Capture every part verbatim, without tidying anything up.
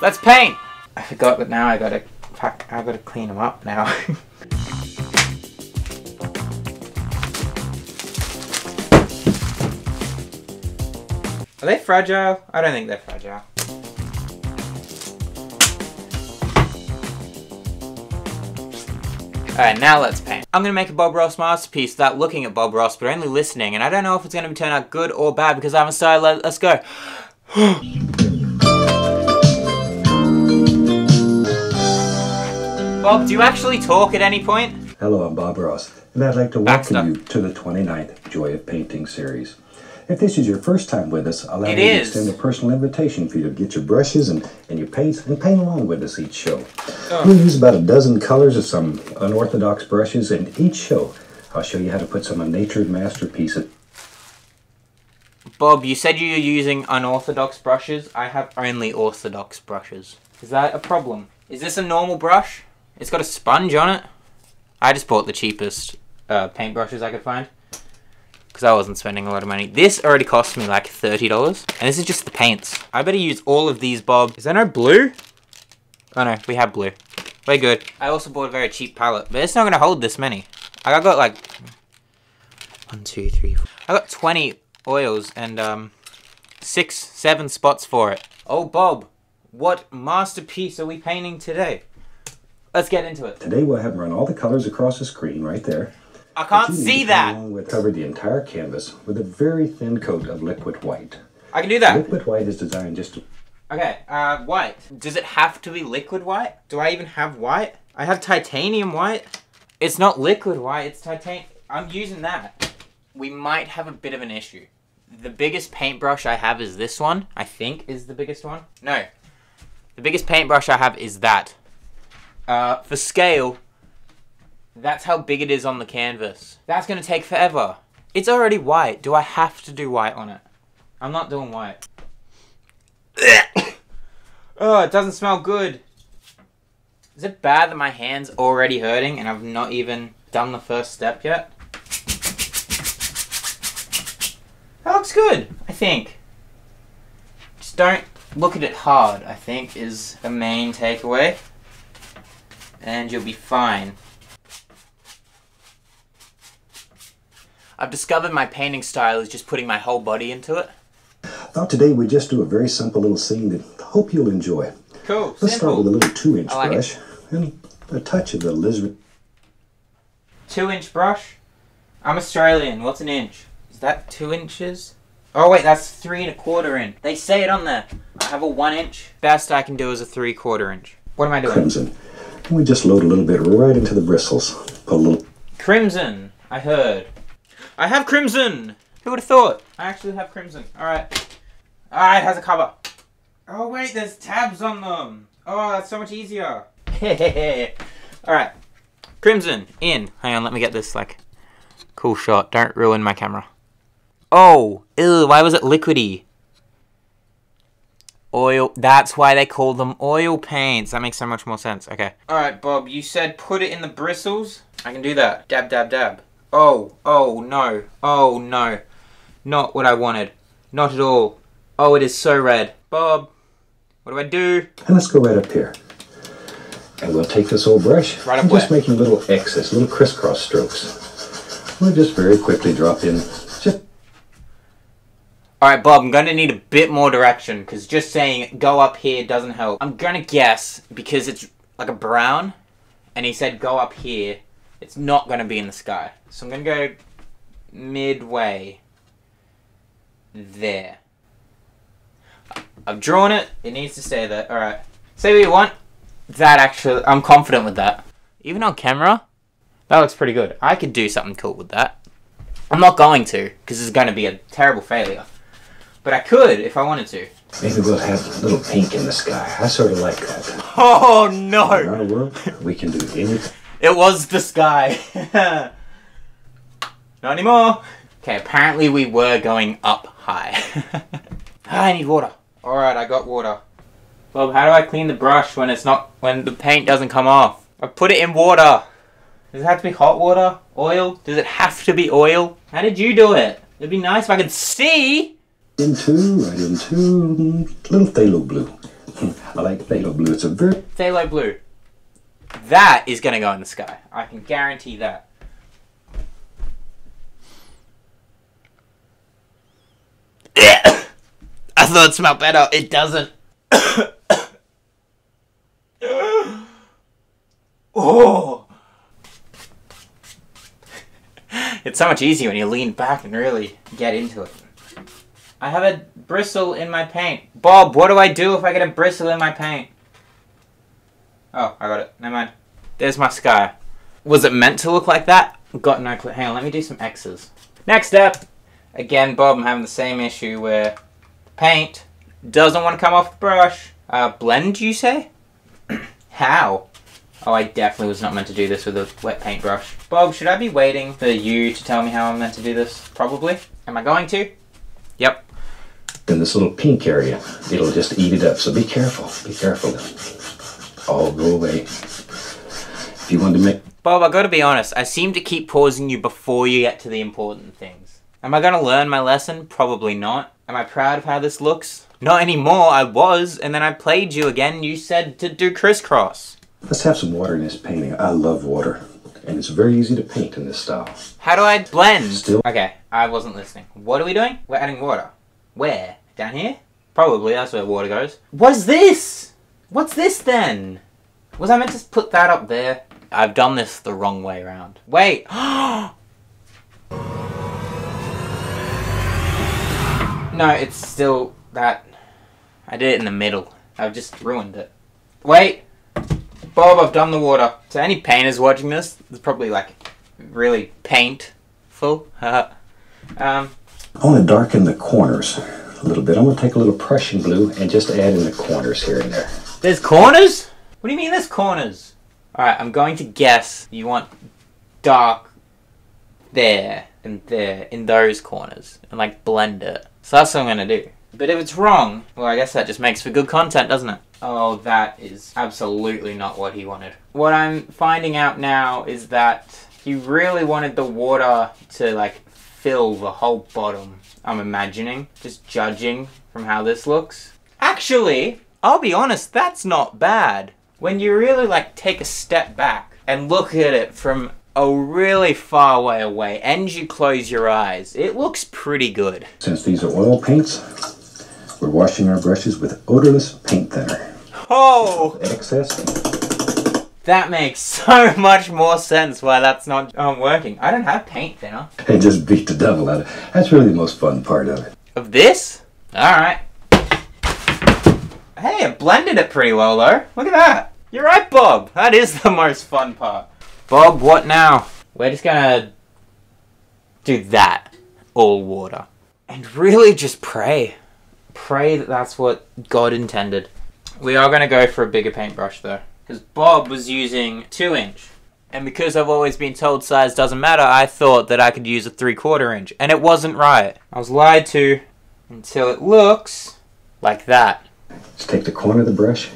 Let's paint! I forgot that now I gotta pack, I gotta clean them up now. Are they fragile? I don't think they're fragile. Alright, now let's paint. I'm gonna make a Bob Ross masterpiece without looking at Bob Ross, but only listening, and I don't know if it's gonna turn out good or bad because I haven't started. Let's go. Bob, do you actually talk at any point? Hello, I'm Bob Ross, and I'd like to welcome you to the twenty-ninth Joy of Painting series. If this is your first time with us, allow me to extend a personal invitation for you to get your brushes and, and your paints and paint along with us each show. Oh. We'll use about a dozen colors of some unorthodox brushes, and each show I'll show you how to put some of nature's masterpieces. Bob, you said you were using unorthodox brushes. I have only orthodox brushes. Is that a problem? Is this a normal brush? It's got a sponge on it. I just bought the cheapest uh, paint brushes I could find, because I wasn't spending a lot of money. This already cost me like thirty dollars. And this is just the paints. I better use all of these, Bob. Is there no blue? Oh no, we have blue. We're good. I also bought a very cheap palette, but it's not gonna hold this many. I got like one, two, three, four. I got twenty oils and um, six, seven spots for it. Oh Bob, what masterpiece are we painting today? Let's get into it. Today we'll have run all the colors across the screen right there. I can't see that! We'll cover the entire canvas with a very thin coat of liquid white. I can do that! Liquid white is designed just to... Okay, uh, white. Does it have to be liquid white? Do I even have white? I have titanium white. It's not liquid white, it's titan... I'm using that. We might have a bit of an issue. The biggest paintbrush I have is this one, I think is the biggest one. No. The biggest paintbrush I have is that. Uh, for scale... That's how big it is on the canvas. That's gonna take forever. It's already white. Do I have to do white on it? I'm not doing white. Oh, it doesn't smell good. Is it bad that my hand's already hurting and I've not even done the first step yet? That looks good, I think. Just don't look at it hard, I think, is the main takeaway. And you'll be fine. I've discovered my painting style is just putting my whole body into it. I thought today we'd just do a very simple little scene that I hope you'll enjoy. Cool, Let's simple. start with a little two-inch like brush it. and a touch of the lizard. Two-inch brush? I'm Australian, what's an inch? Is that two inches? Oh wait, that's three and a quarter inch. They say it on there. I have a one inch. Best I can do is a three-quarter inch. What am I doing? Crimson. And we just load a little bit right into the bristles. Put a little... Crimson, I heard. I have crimson! Who would have thought? I actually have crimson. Alright. Ah, it has a cover. Oh wait, there's tabs on them. Oh, that's so much easier. Alright. Crimson, in. Hang on, let me get this, like, cool shot. Don't ruin my camera. Oh, ew, why was it liquidy? Oil, that's why they call them oil paints. That makes so much more sense. Okay. Alright, Bob, you said put it in the bristles. I can do that. Dab, dab, dab. Oh, oh no, oh no. Not what I wanted. Not at all. Oh, it is so red. Bob, what do I do? And let's go right up here. And we'll take this old brush. Right up and just making little X's, little crisscross strokes. We'll just very quickly drop in. Just... Alright, Bob, I'm going to need a bit more direction, because just saying go up here doesn't help. I'm going to guess, because it's like a brown, and he said go up here. It's not going to be in the sky. So I'm going to go midway there. I've drawn it. It needs to stay there. All right. Say what you want. That actually, I'm confident with that. Even on camera, that looks pretty good. I could do something cool with that. I'm not going to, because it's going to be a terrible failure. But I could if I wanted to. Maybe we'll have a little pink in the sky. I sort of like that. Oh, no. In our world, we can do anything. It was the sky. Not anymore. Okay, apparently we were going up high. I need water. All right, I got water. Bob, how do I clean the brush when it's not, when the paint doesn't come off? I put it in water. Does it have to be hot water? Oil? Does it have to be oil? How did you do it? It'd be nice if I could see. Into, right into, little phthalo blue. I like phthalo blue. It's a very phthalo blue. That is going to go in the sky. I can guarantee that. I thought it smelled better. It doesn't. Oh. It's so much easier when you lean back and really get into it. I have a bristle in my paint. Bob, what do I do if I get a bristle in my paint? Oh, I got it. Never mind. There's my sky. Was it meant to look like that? Got no clue. Hang on, let me do some X's. Next step. Again, Bob, I'm having the same issue where the paint doesn't want to come off the brush. Uh, blend, you say? How? Oh, I definitely was not meant to do this with a wet paintbrush. Bob, should I be waiting for you to tell me how I'm meant to do this? Probably. Am I going to? Yep. Then this little pink area, it'll just eat it up. So be careful. Be careful. All go away. If you want to make... Bob, I gotta be honest. I seem to keep pausing you before you get to the important things. Am I gonna learn my lesson? Probably not. Am I proud of how this looks? Not anymore. I was, and then I played you again. You said to do crisscross. Let's have some water in this painting. I love water. And it's very easy to paint in this style. How do I blend? Still. Okay, I wasn't listening. What are we doing? We're adding water. Where? Down here? Probably, that's where water goes. What's this? What's this then? Was I meant to put that up there? I've done this the wrong way around. Wait. No, it's still that. I did it in the middle. I've just ruined it. Wait. Bob, I've done the water. So any painters watching this, it's probably like really paintful. um, I want to darken the corners a little bit. I'm going to take a little Prussian blue and just add in the corners here and there. There's corners? What do you mean there's corners? Alright, I'm going to guess you want dark there and there in those corners and like blend it. So that's what I'm going to do. But if it's wrong, well, I guess that just makes for good content, doesn't it? Oh, that is absolutely not what he wanted. What I'm finding out now is that he really wanted the water to like fill the whole bottom. I'm imagining, just judging from how this looks. Actually, I'll be honest, that's not bad. When you really like take a step back and look at it from a really far way away and you close your eyes, it looks pretty good. Since these are oil paints, we're washing our brushes with odorless paint thinner. Oh! Excess. That makes so much more sense why that's not um, working. I don't have paint thinner. And just beat the devil out of it. That's really the most fun part of it. Of this? Alright. Hey, I blended it pretty well though. Look at that. You're right, Bob. That is the most fun part. Bob, what now? We're just gonna do that. All water. And really just pray. Pray that that's what God intended. We are going to go for a bigger paintbrush though. Because Bob was using two inch. And because I've always been told size doesn't matter, I thought that I could use a three quarter inch. And it wasn't right. I was lied to until it looks like that. Just take the corner of the brush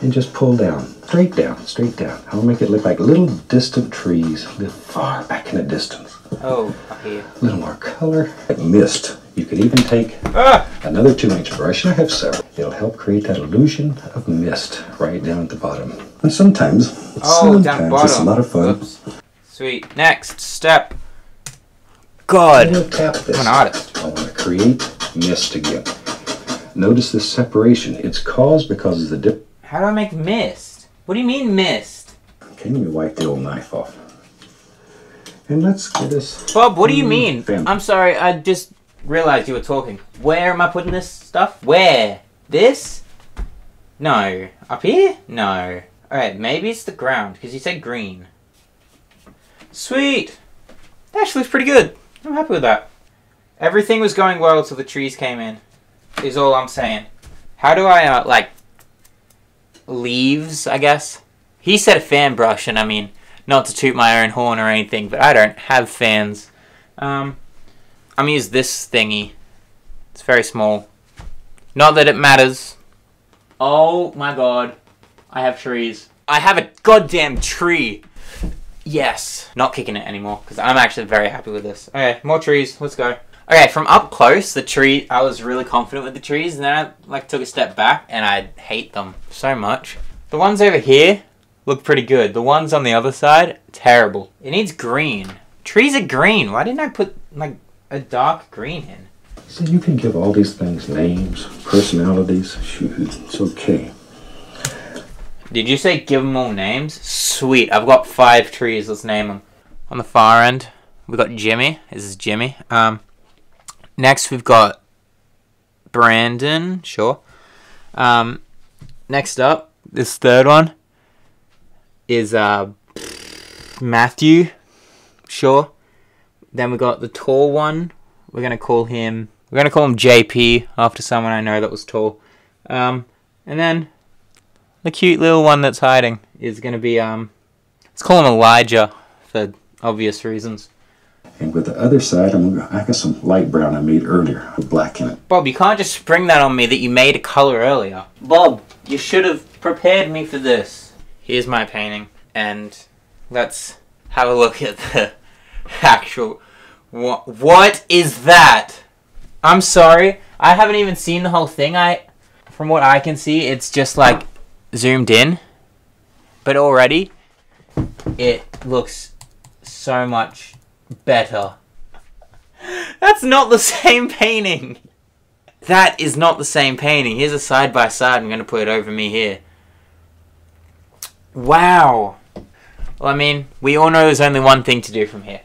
and just pull down. Straight down, straight down. I'll make it look like little distant trees. Live far back in the distance. Oh, up here. A little more color. Like mist. You could even take ah! another two inch brush, and I have several. It'll help create that illusion of mist right down at the bottom. And sometimes, oh, sometimes it's a lot of fun. Oops. Sweet, next step. God, I'm an artist. I want to create mist again. Notice this separation. It's caused because of the dip. How do I make mist? What do you mean mist? Okay, let me wipe the old knife off. And let's get this. Bob, what do you mean? Family. I'm sorry, I just... realized you were talking. Where am I putting this stuff? Where? This? No. Up here? No. Alright, maybe it's the ground, because you said green. Sweet! That actually looks pretty good. I'm happy with that. Everything was going well till the trees came in, is all I'm saying. How do I, uh, like, leaves, I guess? He said a fan brush, and I mean, not to toot my own horn or anything, but I don't have fans. Um... I'm gonna use this thingy. It's very small. Not that it matters. Oh my god. I have trees. I have a goddamn tree. Yes. Not kicking it anymore, because I'm actually very happy with this. Okay, more trees. Let's go. Okay, from up close, the tree, I was really confident with the trees, and then I like took a step back and I hate them so much. The ones over here look pretty good. The ones on the other side, terrible. It needs green. Trees are green. Why didn't I put like a dark green in? See, you can give all these things names, personalities. Shoot, it's okay. Did you say give them all names? Sweet, I've got five trees. Let's name them. On the far end, we've got Jimmy. This is Jimmy. Um, next we've got Brandon. Sure. Um, next up, this third one is uh Matthew. Sure. Then we got the tall one. We're gonna call him. We're gonna call him J P after someone I know that was tall. Um, and then the cute little one that's hiding is gonna be um. Let's call him Elijah for obvious reasons. And with the other side, I'm I got some light brown I made earlier with black in it. Bob, you can't just spring that on me that you made a color earlier. Bob, you should have prepared me for this. Here's my painting, and let's have a look at the actual. What, what is that? I'm sorry, I haven't even seen the whole thing. I, from what I can see, it's just like zoomed in, but already it looks so much better. That's not the same painting. That is not the same painting. Here's a side by side. I'm gonna put it over me here. Wow. Well, I mean, we all know there's only one thing to do from here.